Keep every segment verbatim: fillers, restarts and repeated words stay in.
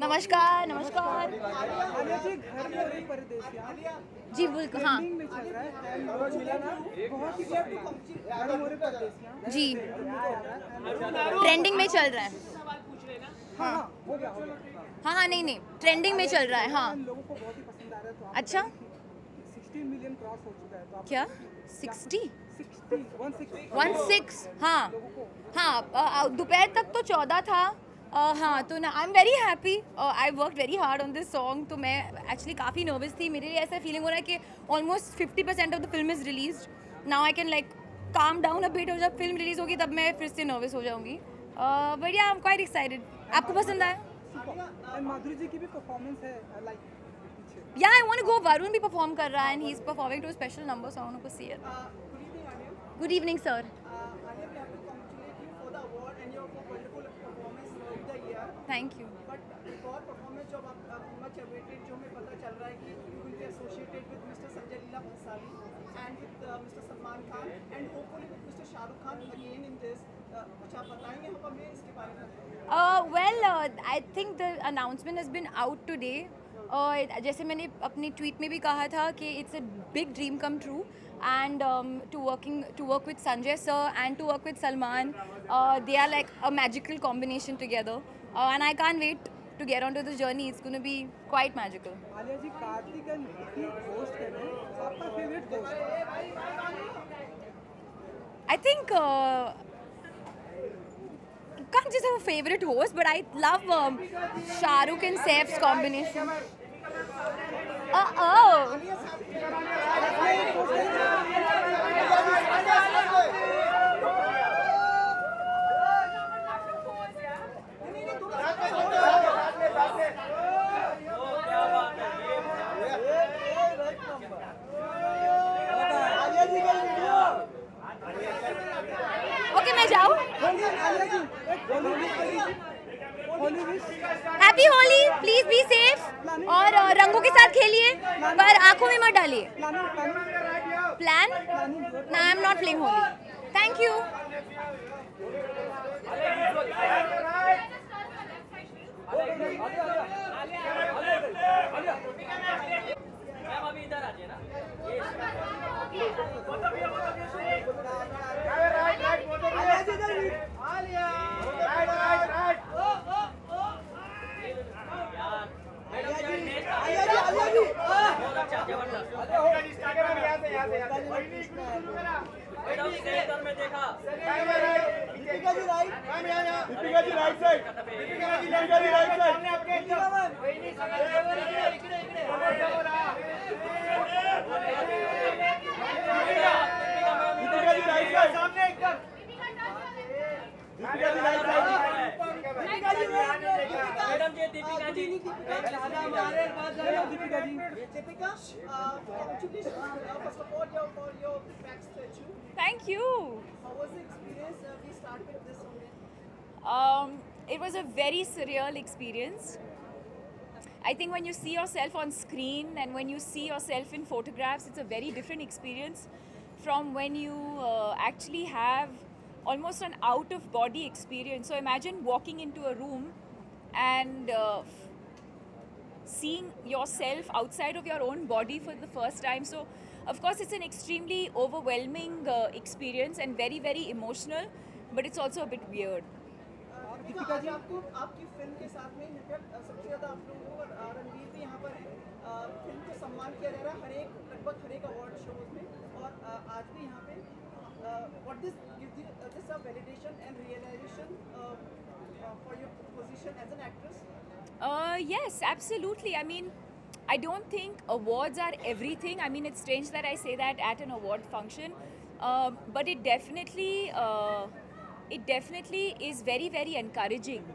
नमस्कार नमस्कार जी बिल्कुल हाँ जी ट्रेंडिंग में चल रहा है हाँ हाँ हाँ नहीं नहीं ट्रेंडिंग में चल रहा है हाँ अच्छा मिलियन क्रॉस हो चुका है तो क्या साठ एक सौ साठ हाँ हाँ दोपहर तक तो चौदह था हाँ तो ना I am very happy I work very hard on this song तो मैं एक्चुअली काफ़ी नर्वस थी मेरे लिए ऐसा फीलिंग हो रहा है कि almost fifty percent of the film is released now I can like calm down a bit और जब फिल्म रिलीज़ होगी तब मैं फिर से नर्वस हो जाऊँगी बट या आई एम क्वाइट एक्साइटेड आपको पसंद आया माधुरी जी की भी परफॉर्मेंस है like Yeah, I want to go. Varun भी perform कर रहा है and he's performing to a special number, so I want to go see it. Good evening, sir. Thank you. But एक और performance जो आप much awaited जो हमें पता चल रहा है कि you will be associated with Mr. Sanjay Leela Khansali and with Mr. Salman Khan and hopefully with Mr. Shah Rukh Khan again in this. कुछ आप बताएंगे हमें इसके बारे में? Well, I think the announcement has been out today. और जैसे मैंने अपनी ट्वीट में भी कहा था कि it's a big dream come true and to working to work with Sanjay sir and to work with Salman they are like a magical combination together and I can't wait to get on to this journey it's gonna be quite magical Alia ji कार्तिकन की host कर रहे हैं आपका favourite host I think Can't just have a favorite host, but I love um, Shah Rukh and Saif's combination. Uh oh. Okay, मैं जाऊँ? Happy Holi, please be safe और रंगों के साथ खेलिए पर आँखों में मत डालिए Plan? No, I'm not playing Holi. Thank you. Deepika, uh, congratulations uh, first of all your for your back statue. Thank you. How was the experience? Uh, we start with this moment. Um, it was a very surreal experience. I think when you see yourself on screen and when you see yourself in photographs, it's a very different experience from when you uh, actually have almost an out-of-body experience. So imagine walking into a room and. Uh, seeing yourself outside of your own body for the first time so of course it's an extremely overwhelming uh, experience and very very emotional but it's also a bit weird Deepika ji aapko aapki film ke sath mein sabse zyada aap logo aur Ranveer bhi yahan par hai film ko samman kiya ja raha har ek lagbhag har ek award shows mein aur aaj bhi yahan pe what this gives this a validation and realization uh, for your position as an actress Uh, yes, absolutely. I mean, I don't think awards are everything. I mean, it's strange that I say that at an award function, uh, but it definitely, uh, it definitely is very, very encouraging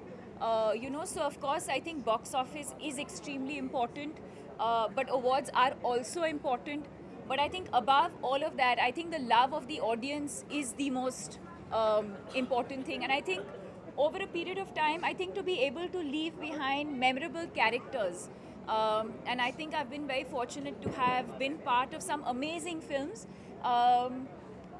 Uh, you know, so of course, I think box office is extremely important, uh, but awards are also important. But I think above all of that, I think the love of the audience is the most um, important thing. And I think over a period of time, I think to be able to leave behind memorable characters. Um, and I think I've been very fortunate to have been part of some amazing films um,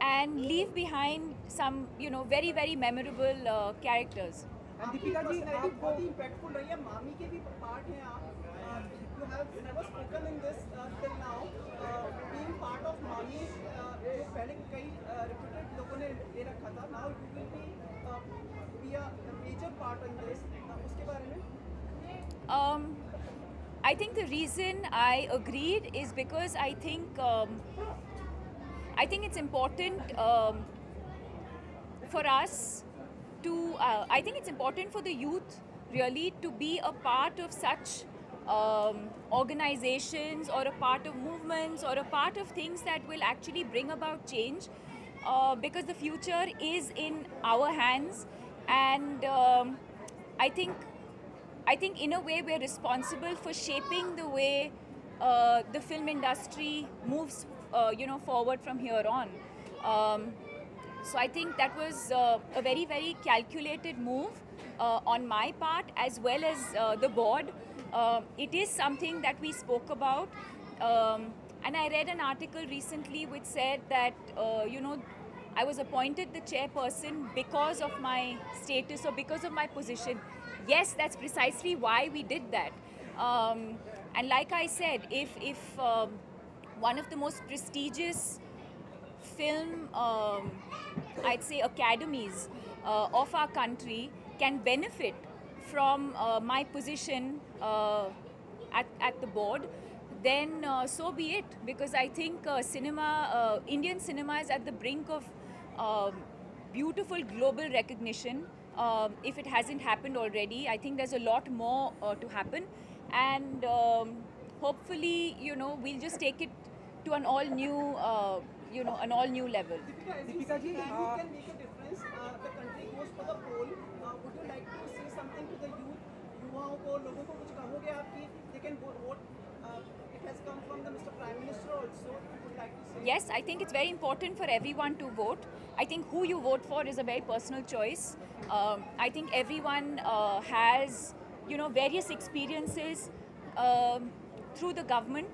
and leave behind some, you know, very, very memorable uh, characters. And Deepika ji, I think both impactful रही है, Mami के भी part हैं आप. You have never spoken in this uh, till now. Uh, being part of Mami, जो पहले कई reputed लोगों ने ले रखा था, now you will be uh, be a major part in this. उसके बारे में? Um, I think the reason I agreed is because I think um, I think it's important um, for us. To, uh, I think it's important for the youth really to be a part of such um, organizations or a part of movements or a part of things that will actually bring about change, uh, because the future is in our hands, and um, I think I think in a way we're responsible for shaping the way uh, the film industry moves uh, you know forward from here on. Um, So I think that was uh, a very, very calculated move uh, on my part, as well as uh, the board. Uh, it is something that we spoke about. Um, and I read an article recently which said that, uh, you know, I was appointed the chairperson because of my status or because of my position. Yes, that's precisely why we did that. Um, and like I said, if, if um, one of the most prestigious film, um, I'd say, academies uh, of our country can benefit from uh, my position uh, at, at the board, then uh, so be it, because I think uh, cinema, uh, Indian cinema is at the brink of uh, beautiful global recognition. Uh, if it hasn't happened already, I think there's a lot more uh, to happen, and um, hopefully, you know, we'll just take it to an all new uh, you know, an all-new level. Deepika ji, uh, you can make a difference. Uh, the country goes for the poll. Uh, would you like to say something to the youth? युवाओं को, लोगों को कुछ कहोगे आप कि they can vote? Uh, it has come from the Mister Prime Minister also. Would like to say? Yes, I think it's very important for everyone to vote. I think who you vote for is a very personal choice. Um, I think everyone uh, has, you know, various experiences um, through the government.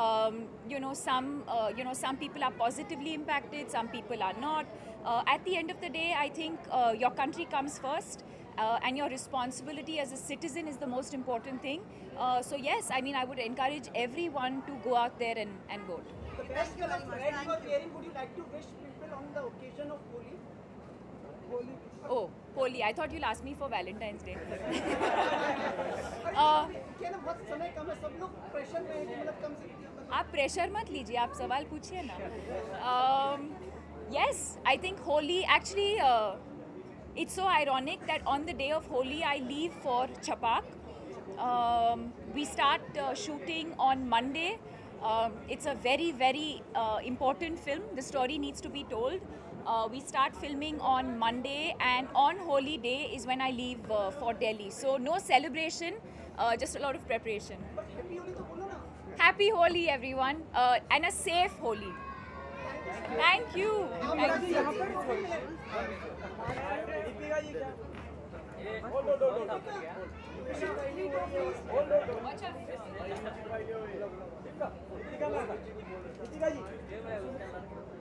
Um, you know, some uh, you know, some people are positively impacted, some people are not. Uh, at the end of the day, I think uh, your country comes first, uh, and your responsibility as a citizen is the most important thing. Uh, so yes, I mean, I would encourage everyone to go out there and, and vote. The best you like, best you are hearing, would you like to wish people on the occasion of Holi? Holi. Oh, Holi. I thought you'll ask me for Valentine's Day. uh, आप pressure मत लीजिए, आप सवाल पूछिए ना. Yes, I think Holi, actually uh, it's so ironic that on the day of Holi I leave for Chhapak. Um, we start uh, shooting on Monday. Um, it's a very, very uh, important film. The story needs to be told. Uh, we start filming on Monday, and on Holi day is when I leave uh, for Delhi. So no celebration, uh, just a lot of preparation. Happy Holi, everyone, uh, and a safe Holi. Thank you. Thank you. Thank you.